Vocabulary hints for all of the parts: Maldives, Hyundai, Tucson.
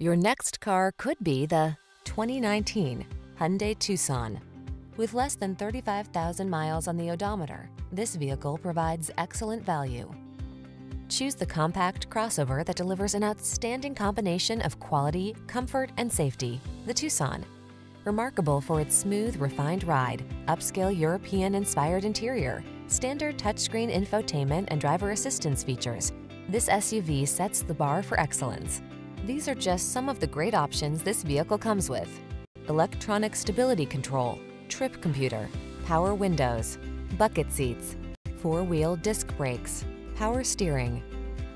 Your next car could be the 2019 Hyundai Tucson. With less than 35,000 miles on the odometer, this vehicle provides excellent value. Choose the compact crossover that delivers an outstanding combination of quality, comfort, and safety, the Tucson. Remarkable for its smooth, refined ride, upscale European-inspired interior, standard touchscreen infotainment and driver assistance features, this SUV sets the bar for excellence. These are just some of the great options this vehicle comes with: electronic stability control, trip computer, power windows, bucket seats, four-wheel disc brakes, power steering.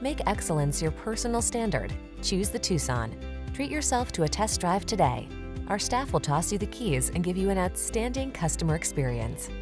Make excellence your personal standard. Choose the Tucson. Treat yourself to a test drive today. Our staff will toss you the keys and give you an outstanding customer experience.